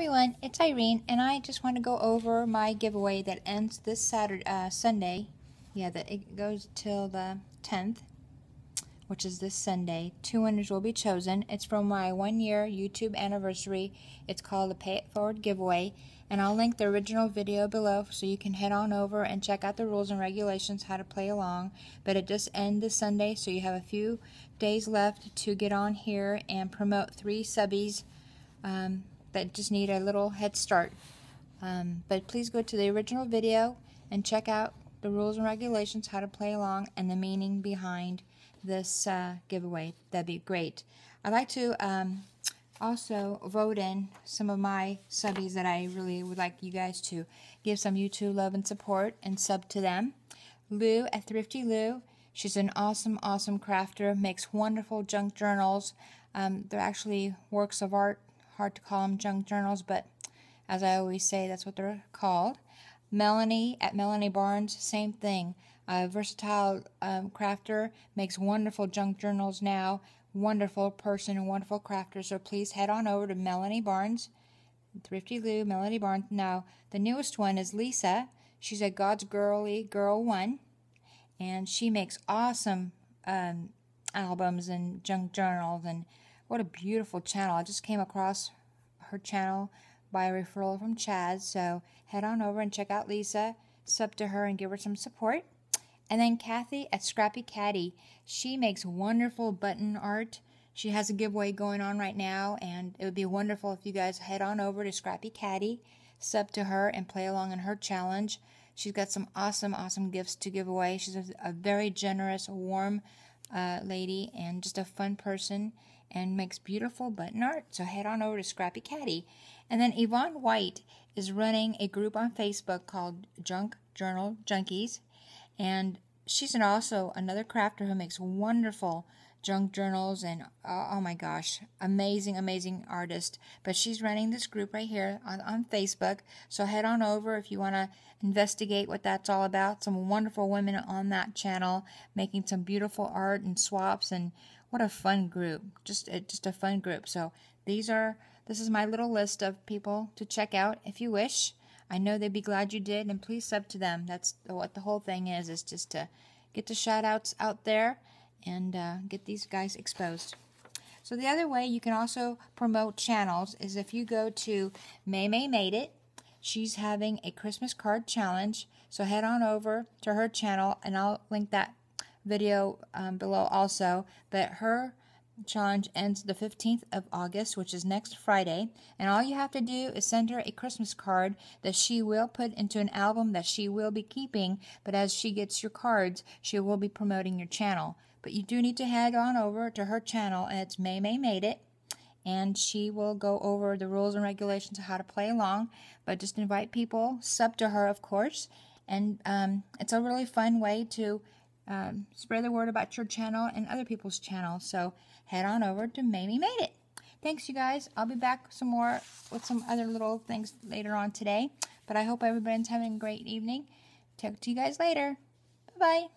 everyone, it's Irene, and I just want to go over my giveaway that ends this Saturday, Sunday. Yeah, that it goes till the 10th, which is this Sunday. Two winners will be chosen. It's from my one-year YouTube anniversary. It's called the Pay It Forward giveaway, and I'll link the original video below so you can head on over and check out the rules and regulations, how to play along. But it just ends this Sunday, so you have a few days left to get on here and promote three subbies that just need a little head start. But please go to the original video and check out the rules and regulations, how to play along, and the meaning behind this giveaway. That'd be great. I'd like to also vote in some of my subbies that I really would like you guys to give some YouTube love and support and sub to them. Lou at Thrifty Lou, she's an awesome, awesome crafter, makes wonderful junk journals. They're actually works of art. Hard to call them junk journals, but as I always say, that's what they're called. Melanie at Melanie Barnes, same thing. Versatile crafter, makes wonderful junk journals now. Wonderful person and wonderful crafter. So please head on over to Melanie Barnes, Thrifty Lou, Melanie Barnes. Now the newest one is Lisa. She's a God's Girly Girl 1, and she makes awesome albums and junk journals. And what a beautiful channel! I just came across her channel by a referral from Chad. So head on over and check out Lisa. Sub to her and give her some support. And then Kathy at Scrappycatty. She makes wonderful button art. She has a giveaway going on right now, and it would be wonderful if you guys head on over to Scrappycatty, sub to her, and play along in her challenge. She's got some awesome, awesome gifts to give away. She's a very generous, warm lady and just a fun person and makes beautiful button art. So head on over to Scrappycatty. And then Yvonne White is running a group on Facebook called Junk Journal Junkies. And she's also another crafter who makes wonderful junk journals and, oh my gosh, amazing, amazing artist. But she's running this group right here on Facebook. So head on over if you want to investigate what that's all about. Some wonderful women on that channel making some beautiful art and swaps. And what a fun group. Just a fun group. So this is my little list of people to check out if you wish. I know they'd be glad you did, and please sub to them. That's what the whole thing is just to get the shout-outs out there and get these guys exposed. So the other way you can also promote channels is if you go to May May Made It. She's having a Christmas card challenge, so head on over to her channel, and I'll link that video below also. But her challenge ends the 15th of August, which is next Friday, and all you have to do is send her a Christmas card that she will put into an album that she will be keeping. But as she gets your cards, she will be promoting your channel. But you do need to head on over to her channel, and it's May May Made It, and she will go over the rules and regulations of how to play along. But just invite people, sub to her, of course, and it's a really fun way to spread the word about your channel and other people's channel. So head on over to May May Made It. Thanks, you guys. I'll be back some more with some other little things later on today. But I hope everybody's having a great evening. Talk to you guys later. Bye-bye.